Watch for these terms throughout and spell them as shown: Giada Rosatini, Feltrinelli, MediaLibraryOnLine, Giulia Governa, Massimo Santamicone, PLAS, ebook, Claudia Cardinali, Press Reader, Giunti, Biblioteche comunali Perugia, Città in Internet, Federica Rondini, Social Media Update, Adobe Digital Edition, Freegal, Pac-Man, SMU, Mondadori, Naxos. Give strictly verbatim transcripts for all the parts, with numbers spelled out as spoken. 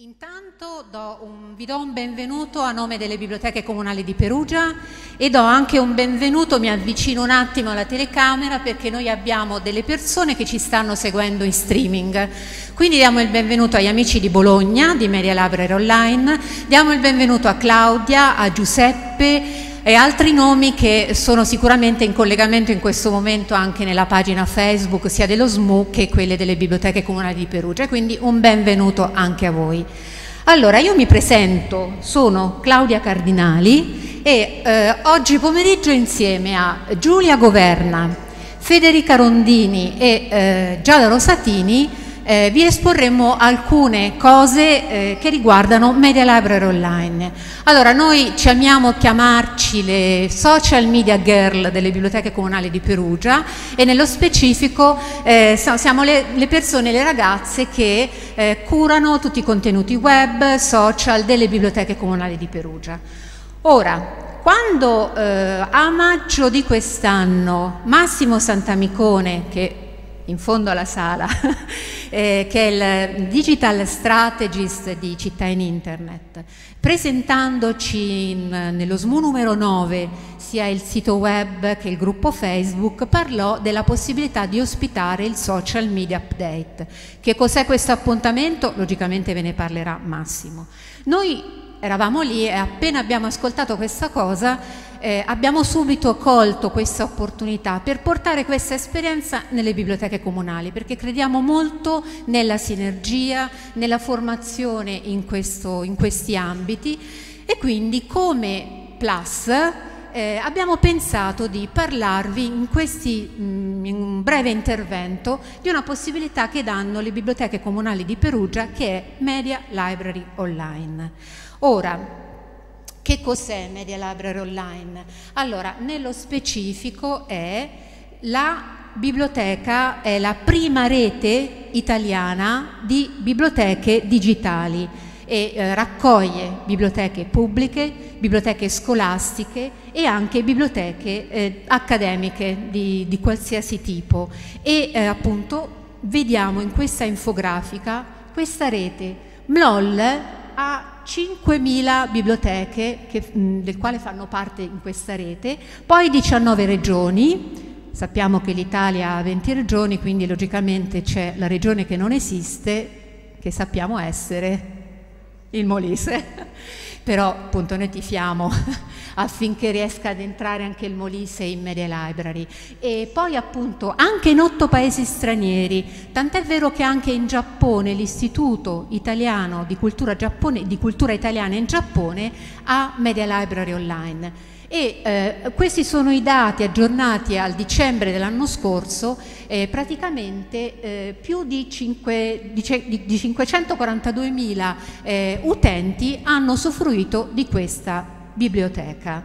Intanto do un, vi do un benvenuto a nome delle Biblioteche Comunali di Perugia e do anche un benvenuto, mi avvicino un attimo alla telecamera perché noi abbiamo delle persone che ci stanno seguendo in streaming. Quindi diamo il benvenuto agli amici di Bologna, di MediaLibraryOnLine, diamo il benvenuto a Claudia, a Giuseppe e altri nomi che sono sicuramente in collegamento in questo momento anche nella pagina Facebook sia dello S M U che quelle delle Biblioteche Comunali di Perugia, quindi un benvenuto anche a voi. Allora, io mi presento, sono Claudia Cardinali e eh, oggi pomeriggio insieme a Giulia Governa, Federica Rondini e eh, Giada Rosatini eh, vi esporremo alcune cose eh, che riguardano Media Library Online. Allora, noi ci amiamo chiamarci le social media girl delle Biblioteche Comunali di Perugia e nello specifico eh, siamo le, le persone, le ragazze che eh, curano tutti i contenuti web, social delle Biblioteche Comunali di Perugia. Ora, quando eh, a maggio di quest'anno Massimo Santamicone, che in fondo alla sala, eh, che è il Digital Strategist di Città in Internet, presentandoci in, nello S M U numero nove, sia il sito web che il gruppo Facebook, parlò della possibilità di ospitare il Social Media Update. Che cos'è questo appuntamento? Logicamente ve ne parlerà Massimo. Noi eravamo lì e appena abbiamo ascoltato questa cosa eh, abbiamo subito colto questa opportunità per portare questa esperienza nelle biblioteche comunali, perché crediamo molto nella sinergia, nella formazione in, questo, in questi ambiti e quindi come PLAS eh, abbiamo pensato di parlarvi in, questi, mh, in un breve intervento di una possibilità che danno le biblioteche comunali di Perugia, che è Media Library Online. Ora, che cos'è Media Library Online? Allora, nello specifico è la biblioteca, è la prima rete italiana di biblioteche digitali e eh, raccoglie biblioteche pubbliche, biblioteche scolastiche e anche biblioteche eh, accademiche di, di qualsiasi tipo. E eh, appunto vediamo in questa infografica questa rete. M L O L ha cinquemila biblioteche che, mh, del quale fanno parte in questa rete, poi diciannove regioni, sappiamo che l'Italia ha venti regioni, quindi logicamente c'è la regione che non esiste, che sappiamo essere il Molise, però appunto noi tifiamo affinché riesca ad entrare anche il Molise in Media Library e poi appunto anche in otto paesi stranieri, tant'è vero che anche in Giappone l'Istituto Italiano di Cultura, Giappone, di Cultura Italiana in Giappone ha Media Library Online. E eh, questi sono i dati aggiornati al dicembre dell'anno scorso, eh, praticamente eh, più di, cinque, di, di cinquecentoquarantaduemila eh, utenti hanno usufruito di questa biblioteca.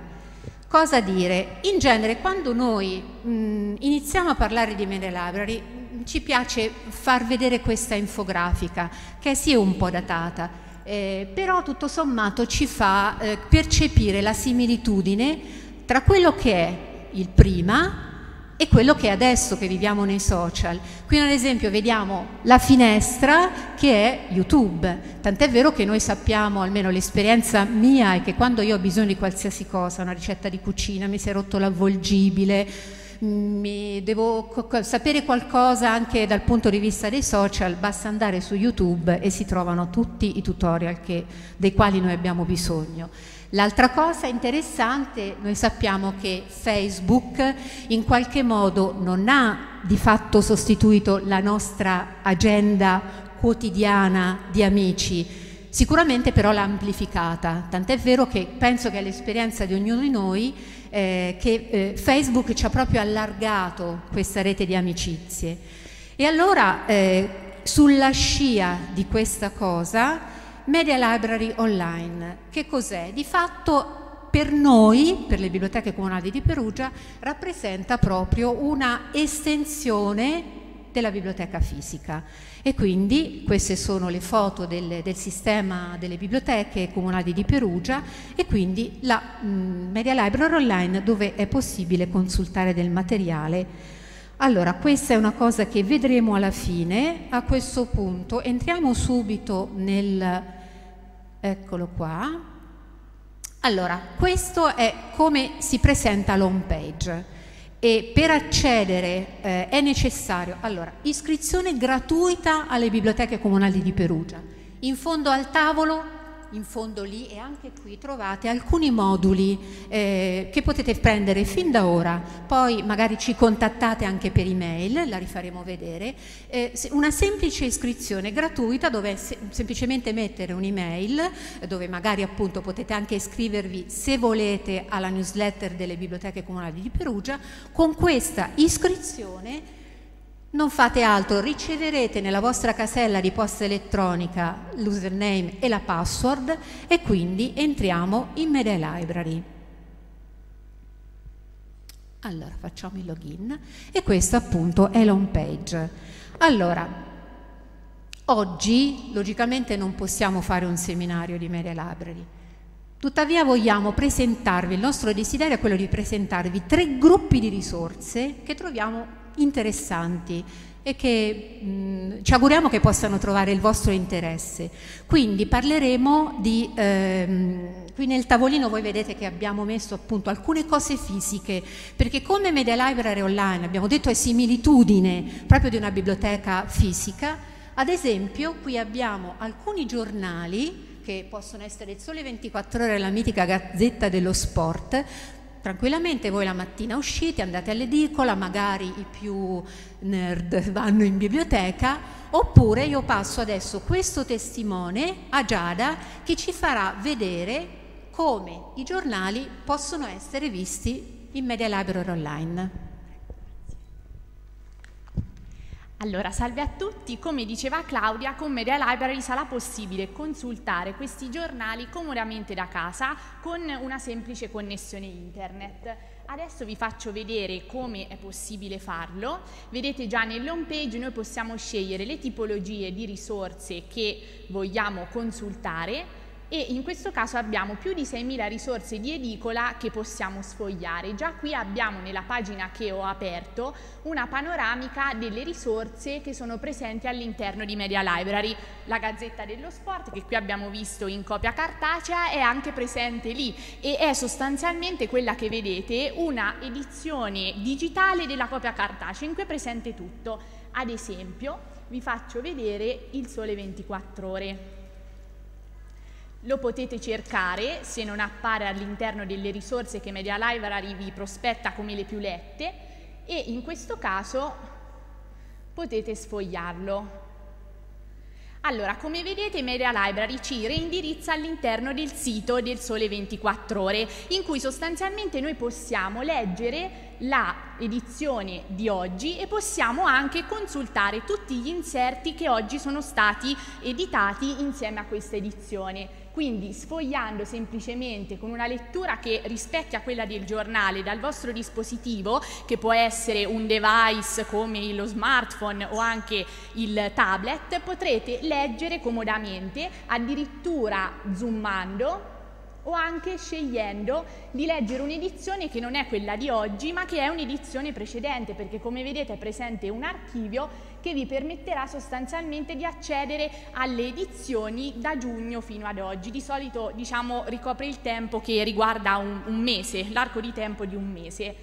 Cosa dire? In genere quando noi mh, iniziamo a parlare di Media Library ci piace far vedere questa infografica che sì è un po' datata. Eh, però tutto sommato ci fa eh, percepire la similitudine tra quello che è il prima e quello che è adesso che viviamo nei social. Qui ad esempio vediamo la finestra che è YouTube, tant'è vero che noi sappiamo, almeno l'esperienza mia è che quando io ho bisogno di qualsiasi cosa, una ricetta di cucina, mi si è rotto l'avvolgibile, mi devo sapere qualcosa anche dal punto di vista dei social, basta andare su YouTube e si trovano tutti i tutorial che, dei quali noi abbiamo bisogno. L'altra cosa interessante, noi sappiamo che Facebook in qualche modo non ha di fatto sostituito la nostra agenda quotidiana di amici, sicuramente però l'ha amplificata, tant'è vero che penso che è l'esperienza di ognuno di noi Eh, che eh, Facebook ci ha proprio allargato questa rete di amicizie. E allora eh, sulla scia di questa cosa Media Library Online che cos'è? Di fatto per noi, per le biblioteche comunali di Perugia, rappresenta proprio una estensione della biblioteca fisica e quindi queste sono le foto del, del sistema delle biblioteche comunali di Perugia e quindi la mh, Media Library Online dove è possibile consultare del materiale. Allora questa è una cosa che vedremo alla fine. A questo punto entriamo subito nel Eccolo qua. Allora, questo è come si presenta l'home page e per accedere eh, è necessario, allora, iscrizione gratuita alle biblioteche comunali di Perugia. In fondo al tavolo, in fondo lì e anche qui trovate alcuni moduli eh, che potete prendere fin da ora, poi magari ci contattate anche per email, la rifaremo vedere, eh, una semplice iscrizione gratuita dove se semplicemente mettere un'email eh, dove magari appunto potete anche iscrivervi se volete alla newsletter delle biblioteche comunali di Perugia. Con questa iscrizione non fate altro, riceverete nella vostra casella di posta elettronica l'username e la password e quindi entriamo in Media Library. Allora facciamo il login e questo appunto è l'home page. Allora, oggi logicamente non possiamo fare un seminario di Media Library, tuttavia vogliamo presentarvi, il nostro desiderio è quello di presentarvi tre gruppi di risorse che troviamo interessanti e che mh, ci auguriamo che possano trovare il vostro interesse. Quindi parleremo di ehm, qui nel tavolino voi vedete che abbiamo messo appunto alcune cose fisiche, perché come Media Library Online abbiamo detto è similitudine proprio di una biblioteca fisica. Ad esempio qui abbiamo alcuni giornali che possono essere Il Sole ventiquattro Ore, la mitica Gazzetta dello Sport. Tranquillamente voi la mattina uscite, andate all'edicola, magari i più nerd vanno in biblioteca, oppure io passo adesso questo testimone a Giada che ci farà vedere come i giornali possono essere visti in Media Library Online. Allora, salve a tutti, come diceva Claudia, con Media Library sarà possibile consultare questi giornali comodamente da casa con una semplice connessione internet. Adesso vi faccio vedere come è possibile farlo. Vedete già nell'home page noi possiamo scegliere le tipologie di risorse che vogliamo consultare e in questo caso abbiamo più di seimila risorse di edicola che possiamo sfogliare. Già qui abbiamo nella pagina che ho aperto una panoramica delle risorse che sono presenti all'interno di Media Library. La Gazzetta dello Sport, che qui abbiamo visto in copia cartacea, è anche presente lì e è sostanzialmente quella che vedete, una edizione digitale della copia cartacea in cui è presente tutto. Ad esempio vi faccio vedere Il Sole ventiquattro Ore. Lo potete cercare, se non appare all'interno delle risorse che Media Library vi prospetta come le più lette, e in questo caso potete sfogliarlo. Allora, come vedete Media Library ci reindirizza all'interno del sito del Sole ventiquattro Ore, in cui sostanzialmente noi possiamo leggere la edizione di oggi e possiamo anche consultare tutti gli inserti che oggi sono stati editati insieme a questa edizione. Quindi sfogliando semplicemente con una lettura che rispecchia quella del giornale dal vostro dispositivo, che può essere un device come lo smartphone o anche il tablet, potrete leggere comodamente, addirittura zoomando o anche scegliendo di leggere un'edizione che non è quella di oggi ma che è un'edizione precedente, perché come vedete è presente un archivio che vi permetterà sostanzialmente di accedere alle edizioni da giugno fino ad oggi. Di solito diciamo ricopre il tempo che riguarda un, un mese, l'arco di tempo di un mese.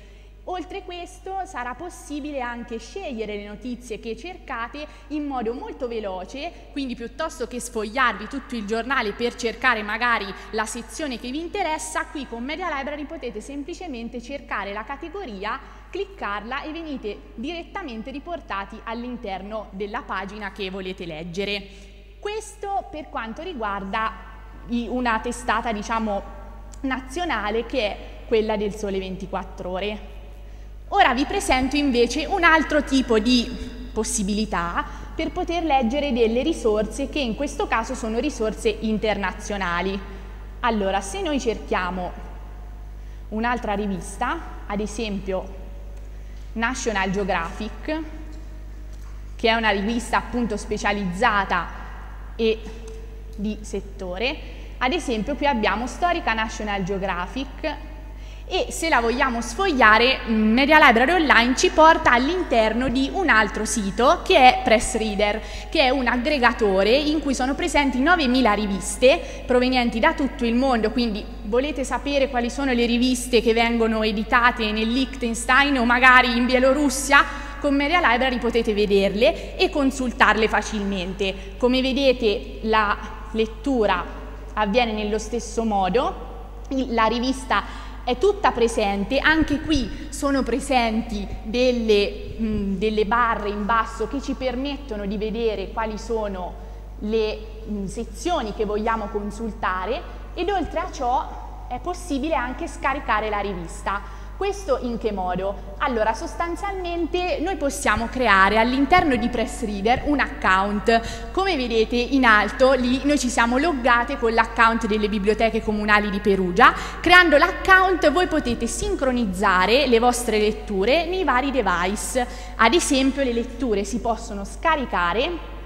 Oltre questo sarà possibile anche scegliere le notizie che cercate in modo molto veloce, quindi piuttosto che sfogliarvi tutto il giornale per cercare magari la sezione che vi interessa, qui con Media Library potete semplicemente cercare la categoria, cliccarla e venite direttamente riportati all'interno della pagina che volete leggere. Questo per quanto riguarda una testata diciamo nazionale che è quella del Sole ventiquattro Ore. Ora vi presento invece un altro tipo di possibilità per poter leggere delle risorse che in questo caso sono risorse internazionali. Allora, se noi cerchiamo un'altra rivista, ad esempio National Geographic, che è una rivista appunto specializzata e di settore, ad esempio qui abbiamo Storica National Geographic E se la vogliamo sfogliare, MediaLibraryOnLine ci porta all'interno di un altro sito che è Press Reader, che è un aggregatore in cui sono presenti novemila riviste provenienti da tutto il mondo. Quindi volete sapere quali sono le riviste che vengono editate nel Liechtenstein o magari in Bielorussia? Con Media Library potete vederle e consultarle facilmente. Come vedete, la lettura avviene nello stesso modo, la rivista è tutta presente, anche qui sono presenti delle, mh, delle barre in basso che ci permettono di vedere quali sono le mh, sezioni che vogliamo consultare, ed oltre a ciò è possibile anche scaricare la rivista. Questo in che modo? Allora, sostanzialmente noi possiamo creare all'interno di Press Reader un account. Come vedete in alto, lì noi ci siamo loggate con l'account delle Biblioteche Comunali di Perugia. Creando l'account voi potete sincronizzare le vostre letture nei vari device. Ad esempio, le letture si possono scaricare,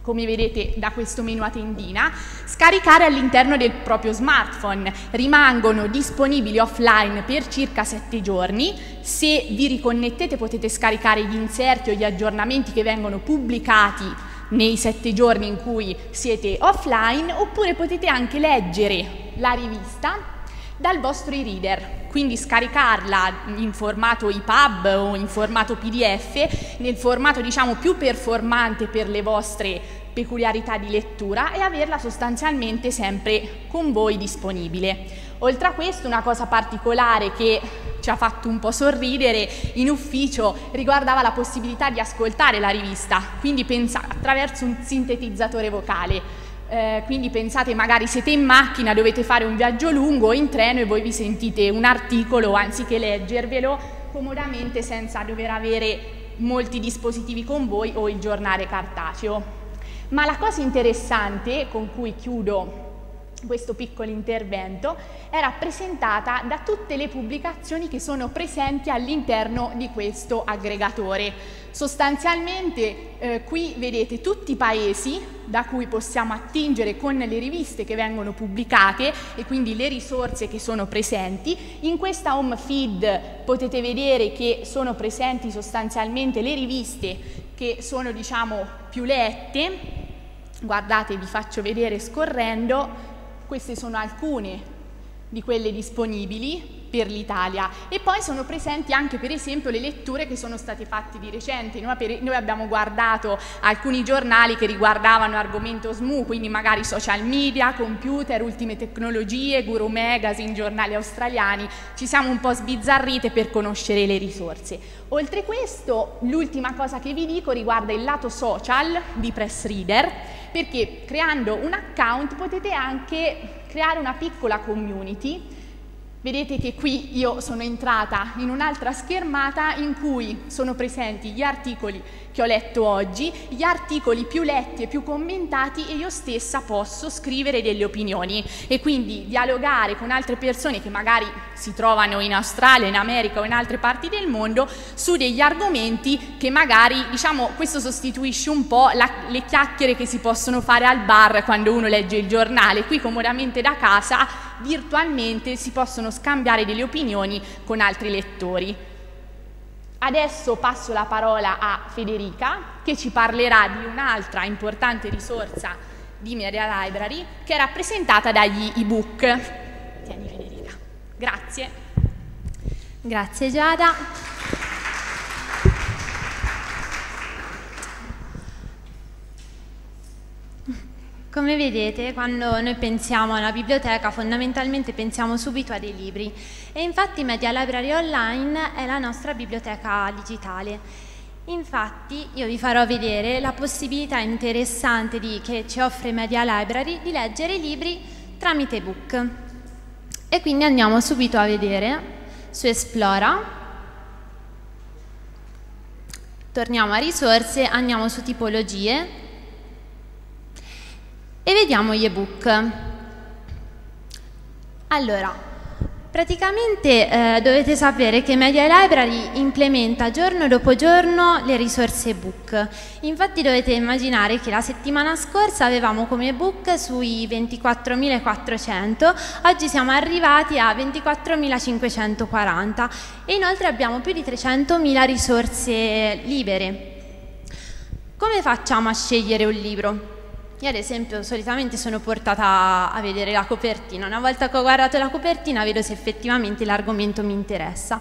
come vedete da questo menu a tendina, scaricare all'interno del proprio smartphone. Rimangono disponibili offline per circa sette giorni. Se vi riconnettete potete scaricare gli inserti o gli aggiornamenti che vengono pubblicati nei sette giorni in cui siete offline, oppure potete anche leggere la rivista dal vostro e-reader, quindi scaricarla in formato EPUB o in formato P D F, nel formato diciamo più performante per le vostre peculiarità di lettura, e averla sostanzialmente sempre con voi disponibile. Oltre a questo, una cosa particolare che ci ha fatto un po' sorridere in ufficio riguardava la possibilità di ascoltare la rivista, quindi pensa attraverso un sintetizzatore vocale. Eh, quindi pensate, magari siete in macchina, dovete fare un viaggio lungo o in treno e voi vi sentite un articolo anziché leggervelo comodamente senza dover avere molti dispositivi con voi o il giornale cartaceo. Ma la cosa interessante con cui chiudo questo piccolo intervento è rappresentata da tutte le pubblicazioni che sono presenti all'interno di questo aggregatore. Sostanzialmente eh, qui vedete tutti i paesi da cui possiamo attingere con le riviste che vengono pubblicate e quindi le risorse che sono presenti. In questa home feed potete vedere che sono presenti sostanzialmente le riviste che sono diciamo più lette. Guardate, vi faccio vedere scorrendo. Queste sono alcune di quelle disponibili per l'Italia, e poi sono presenti anche per esempio le letture che sono state fatte di recente. Noi abbiamo guardato alcuni giornali che riguardavano argomento S M U, quindi magari social media, computer, ultime tecnologie, Guru Magazine, giornali australiani. Ci siamo un po' sbizzarrite per conoscere le risorse. Oltre questo, l'ultima cosa che vi dico riguarda il lato social di Press Reader, perché creando un account potete anche creare una piccola community. Vedete che qui io sono entrata in un'altra schermata in cui sono presenti gli articoli che ho letto oggi, gli articoli più letti e più commentati, e io stessa posso scrivere delle opinioni e quindi dialogare con altre persone che magari si trovano in Australia, in America o in altre parti del mondo su degli argomenti che magari, diciamo, questo sostituisce un po' la, le chiacchiere che si possono fare al bar quando uno legge il giornale. Qui comodamente da casa virtualmente si possono scambiare delle opinioni con altri lettori. Adesso passo la parola a Federica, che ci parlerà di un'altra importante risorsa di Media Library che è rappresentata dagli ebook. Tieni Federica. Grazie. Grazie Giada. Come vedete, quando noi pensiamo alla biblioteca, fondamentalmente pensiamo subito a dei libri, e infatti Media Library Online è la nostra biblioteca digitale. Infatti io vi farò vedere la possibilità interessante di, che ci offre Media Library di leggere i libri tramite ebook. E quindi andiamo subito a vedere su Esplora, torniamo a risorse, andiamo su tipologie e vediamo gli ebook. Allora, Praticamente eh, dovete sapere che Media Library implementa giorno dopo giorno le risorse ebook. Infatti dovete immaginare che la settimana scorsa avevamo come ebook sui ventiquattromilaquattrocento, oggi siamo arrivati a ventiquattromilacinquecentoquaranta e inoltre abbiamo più di trecentomila risorse libere. Come facciamo a scegliere un libro? Io ad esempio solitamente sono portata a vedere la copertina, una volta che ho guardato la copertina vedo se effettivamente l'argomento mi interessa.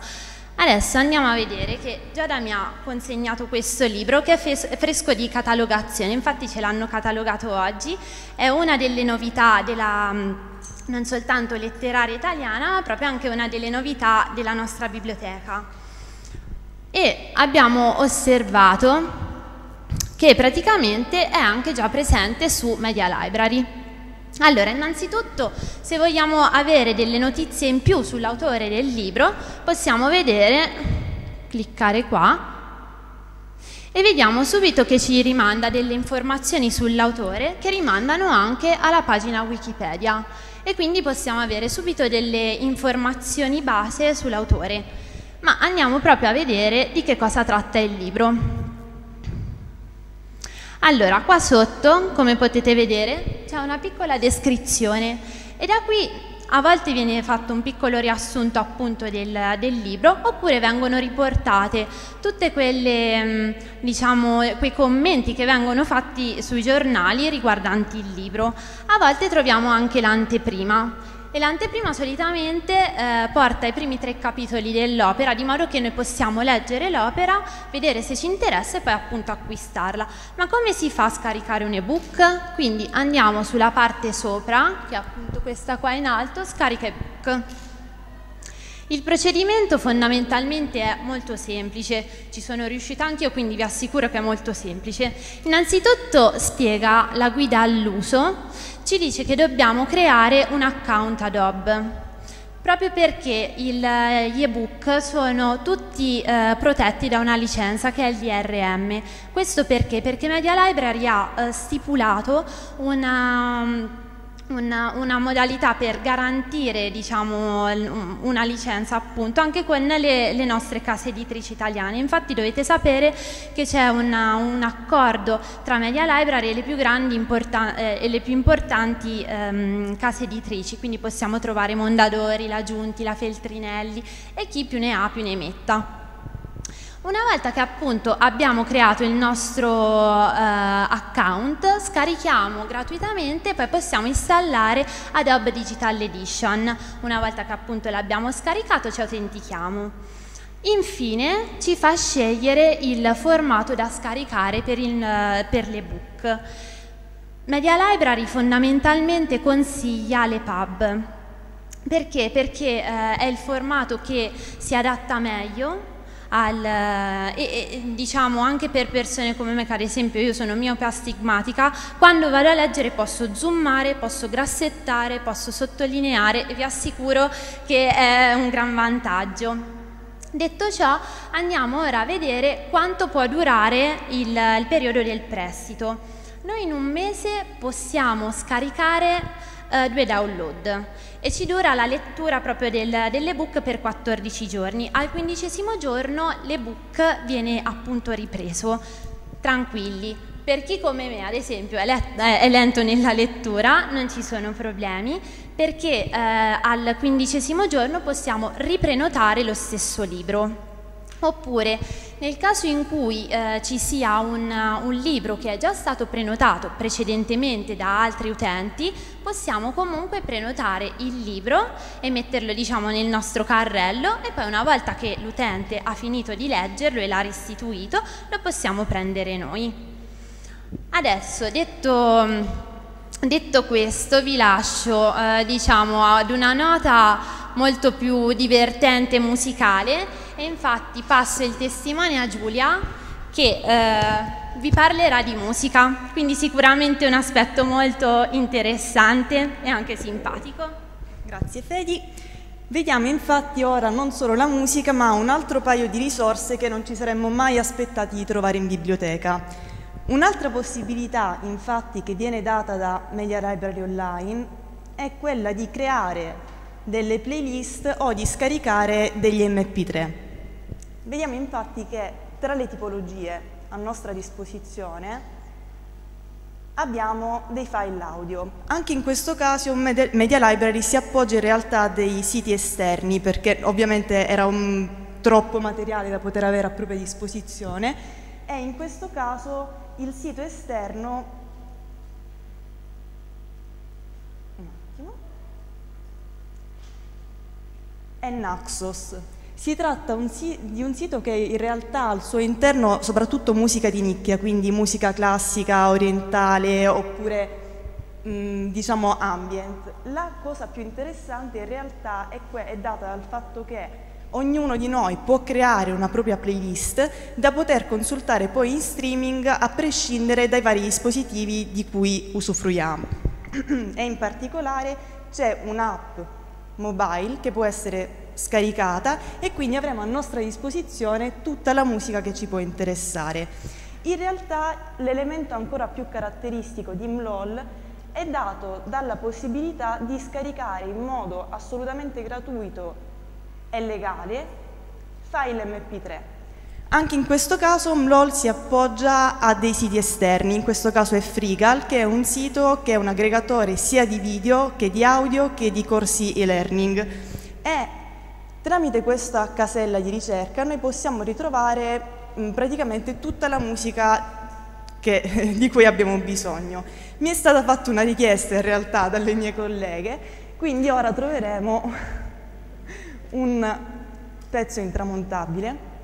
Adesso andiamo a vedere che Giada mi ha consegnato questo libro che è fresco di catalogazione, infatti ce l'hanno catalogato oggi, è una delle novità della, non soltanto letteraria italiana, ma proprio anche una delle novità della nostra biblioteca. E abbiamo osservato che praticamente è anche già presente su Media Library. Allora, innanzitutto, se vogliamo avere delle notizie in più sull'autore del libro, possiamo vedere, cliccare qua, e vediamo subito che ci rimanda delle informazioni sull'autore che rimandano anche alla pagina Wikipedia, e quindi possiamo avere subito delle informazioni base sull'autore. Ma andiamo proprio a vedere di che cosa tratta il libro. Allora, qua sotto, come potete vedere, c'è una piccola descrizione e da qui a volte viene fatto un piccolo riassunto appunto del, del libro, oppure vengono riportate tutte quelle, diciamo, quei commenti che vengono fatti sui giornali riguardanti il libro. A volte troviamo anche l'anteprima. E l'anteprima solitamente eh, porta i primi tre capitoli dell'opera, di modo che noi possiamo leggere l'opera, vedere se ci interessa e poi appunto acquistarla. Ma come si fa a scaricare un ebook? Quindi andiamo sulla parte sopra, che è appunto questa qua in alto, scarica ebook. Il procedimento fondamentalmente è molto semplice, ci sono riuscita anch'io, quindi vi assicuro che è molto semplice. Innanzitutto spiega la guida all'uso. Ci dice che dobbiamo creare un account Adobe, proprio perché il, gli ebook sono tutti eh, protetti da una licenza che è il D R M. Questo perché? Perché Media Library ha eh, stipulato una... Una, una modalità per garantire, diciamo, una licenza appunto anche con le, le nostre case editrici italiane. Infatti dovete sapere che c'è un accordo tra Media Library e le più grandi importan eh, e le più importanti ehm, case editrici, quindi possiamo trovare Mondadori, la Giunti, la Feltrinelli e chi più ne ha più ne metta. Una volta che appunto abbiamo creato il nostro eh, account, scarichiamo gratuitamente e poi possiamo installare Adobe Digital Edition. Una volta che appunto l'abbiamo scaricato ci autentichiamo. Infine ci fa scegliere il formato da scaricare per, per l'ebook. Media Library fondamentalmente consiglia le pub. Perché? Perché eh, è il formato che si adatta meglio Al, e, e diciamo anche per persone come me, che ad esempio io sono miope astigmatica, quando vado a leggere posso zoomare, posso grassettare, posso sottolineare e vi assicuro che è un gran vantaggio. Detto ciò, andiamo ora a vedere quanto può durare il, il periodo del prestito. Noi in un mese possiamo scaricare eh, due download e ci dura la lettura proprio del, dell'ebook per quattordici giorni. Al quindicesimo giorno l'ebook viene appunto ripreso. Tranquilli, per chi come me ad esempio è, letto, è lento nella lettura non ci sono problemi, perché eh, al quindicesimo giorno possiamo riprenotare lo stesso libro. Oppure nel caso in cui eh, ci sia un, un libro che è già stato prenotato precedentemente da altri utenti, possiamo comunque prenotare il libro e metterlo, diciamo, nel nostro carrello e poi una volta che l'utente ha finito di leggerlo e l'ha restituito, lo possiamo prendere noi. Adesso, detto, detto questo, vi lascio eh, diciamo, ad una nota molto più divertente e musicale. E infatti passo il testimone a Giulia che eh, vi parlerà di musica, quindi sicuramente un aspetto molto interessante e anche simpatico. Grazie Fedi. Vediamo infatti ora non solo la musica ma un altro paio di risorse che non ci saremmo mai aspettati di trovare in biblioteca. Un'altra possibilità infatti che viene data da Media Library Online è quella di creare delle playlist o di scaricare degli emme pi tre. Vediamo infatti che tra le tipologie a nostra disposizione abbiamo dei file audio. Anche in questo caso Media Library si appoggia in realtà a dei siti esterni, perché ovviamente era un troppo materiale da poter avere a propria disposizione, e in questo caso il sito esterno è Naxos. Si tratta un si di un sito che in realtà al suo interno soprattutto musica di nicchia, quindi musica classica, orientale oppure mh, diciamo ambient. La cosa più interessante in realtà è, è data dal fatto che ognuno di noi può creare una propria playlist da poter consultare poi in streaming a prescindere dai vari dispositivi di cui usufruiamo. E in particolare c'è un'app mobile che può essere scaricata e quindi avremo a nostra disposizione tutta la musica che ci può interessare. In realtà l'elemento ancora più caratteristico di M L O L è dato dalla possibilità di scaricare in modo assolutamente gratuito e legale file emme pi tre. Anche in questo caso M L O L si appoggia a dei siti esterni, in questo caso è Freegal, che è un sito che è un aggregatore sia di video che di audio che di corsi e-learning, e tramite questa casella di ricerca noi possiamo ritrovare mh, praticamente tutta la musica che, di cui abbiamo bisogno. Mi è stata fatta una richiesta in realtà dalle mie colleghe, quindi ora troveremo un pezzo intramontabile.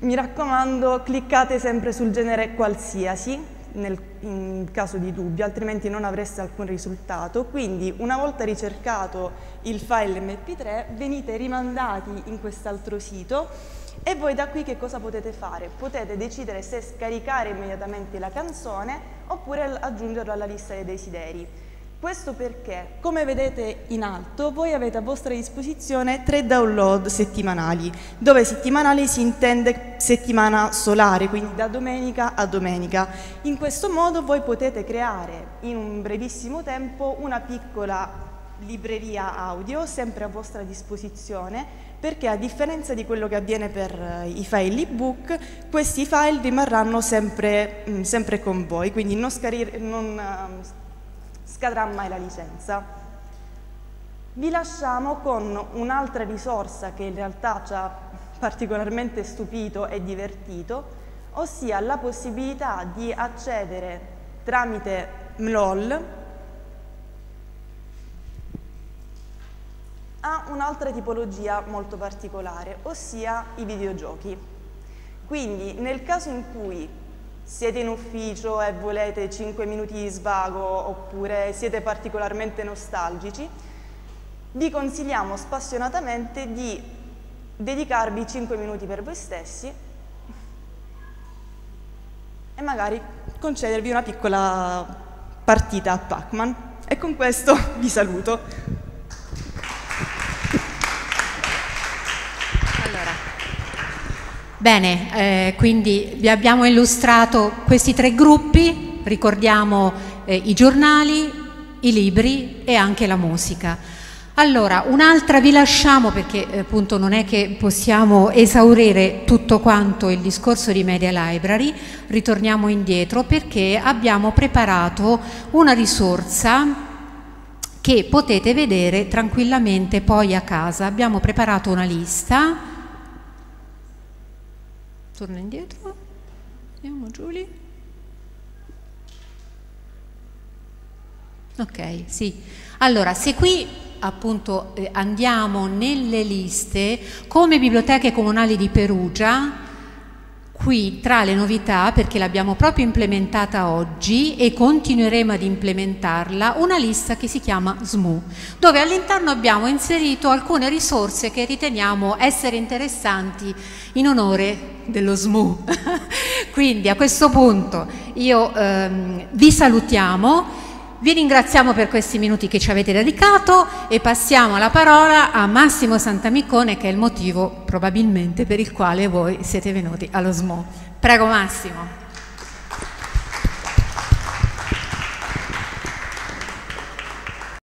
Mi raccomando, cliccate sempre sul genere qualsiasi, nel, in caso di dubbio, altrimenti non avreste alcun risultato. Quindi, una volta ricercato il file emme pi tre, venite rimandati in quest'altro sito e voi da qui che cosa potete fare? Potete decidere se scaricare immediatamente la canzone oppure aggiungerla alla lista dei desideri. Questo perché, come vedete in alto, voi avete a vostra disposizione tre download settimanali, dove settimanali si intende settimana solare, quindi da domenica a domenica. In questo modo voi potete creare in un brevissimo tempo una piccola libreria audio, sempre a vostra disposizione, perché a differenza di quello che avviene per i file ebook, questi file rimarranno sempre, sempre con voi, quindi non scaricare, non scadrà mai la licenza. Vi lasciamo con un'altra risorsa che in realtà ci ha particolarmente stupito e divertito, ossia la possibilità di accedere tramite M L O L a un'altra tipologia molto particolare, ossia i videogiochi. Quindi nel caso in cui siete in ufficio e volete cinque minuti di svago oppure siete particolarmente nostalgici, vi consigliamo spassionatamente di dedicarvi cinque minuti per voi stessi e magari concedervi una piccola partita a Pac-Man. E con questo vi saluto. Allora. Bene, eh, quindi vi abbiamo illustrato questi tre gruppi, ricordiamo eh, i giornali, i libri e anche la musica. Allora, un'altra vi lasciamo perché eh, appunto non è che possiamo esaurire tutto quanto il discorso di Media Library, ritorniamo indietro perché abbiamo preparato una risorsa che potete vedere tranquillamente poi a casa. Abbiamo preparato una lista. Torno indietro, andiamo Giulia. Ok, sì. Allora, se qui appunto eh, andiamo nelle liste, come Biblioteche Comunali di Perugia, qui tra le novità, perché l'abbiamo proprio implementata oggi e continueremo ad implementarla, una lista che si chiama S M U, dove all'interno abbiamo inserito alcune risorse che riteniamo essere interessanti in onore dello S M U. Quindi a questo punto io ehm, vi salutiamo, vi ringraziamo per questi minuti che ci avete dedicato e passiamo la parola a Massimo Santamicone, che è il motivo probabilmente per il quale voi siete venuti allo S M U. Prego Massimo.